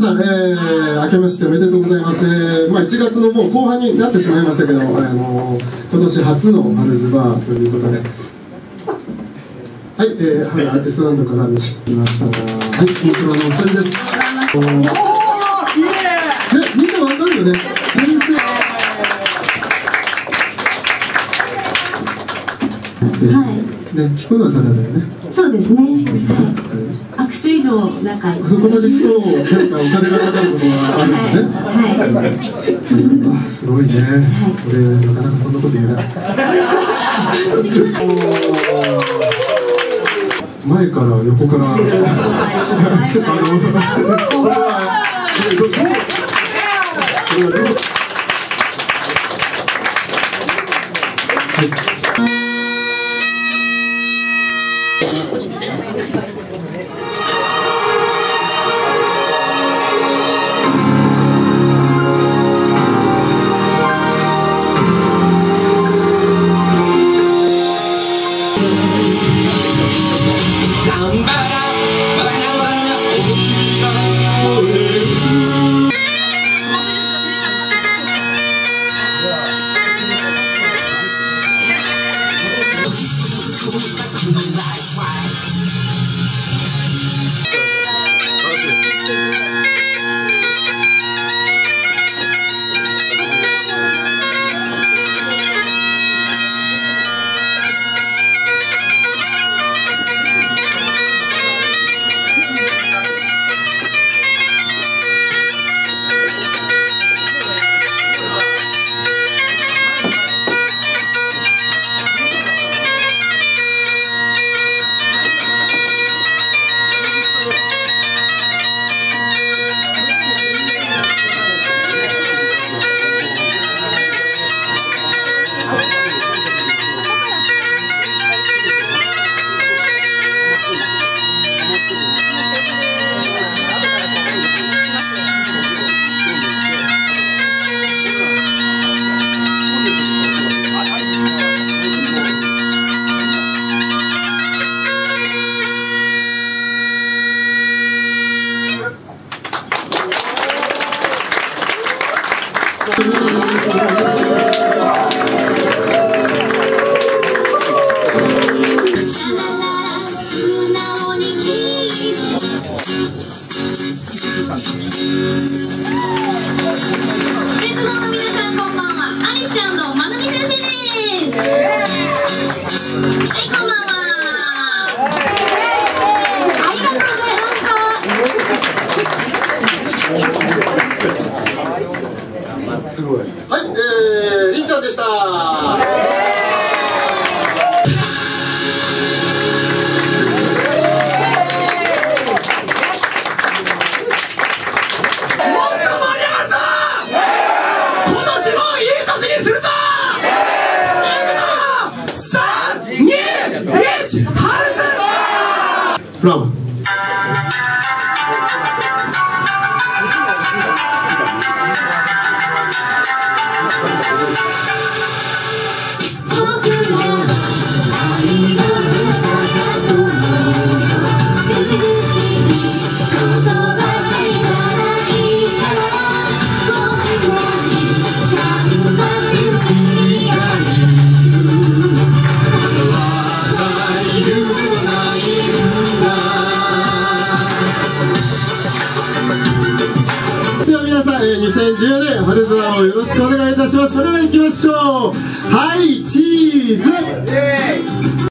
さん、明けましておめでとうございます。まあ、1月のもう後半になってしまいましたけど、今年初のアルズバーということで、はい、はい、アーティストランドから見てきましたが、はい、インストラのお二人です。おー、きれい。ね、みんなわかるよね。先生。はい。ね、聞くのはただだよね。そうですね。握手以上仲良い。そこまで聞くと、なんかお金がかかることはあるよね。はい。はい。あ、すごいね。俺、なかなかそんなこと言えない。前から横からこれよろしくお願いいたします。それでは行きましょう。はい、チーズ。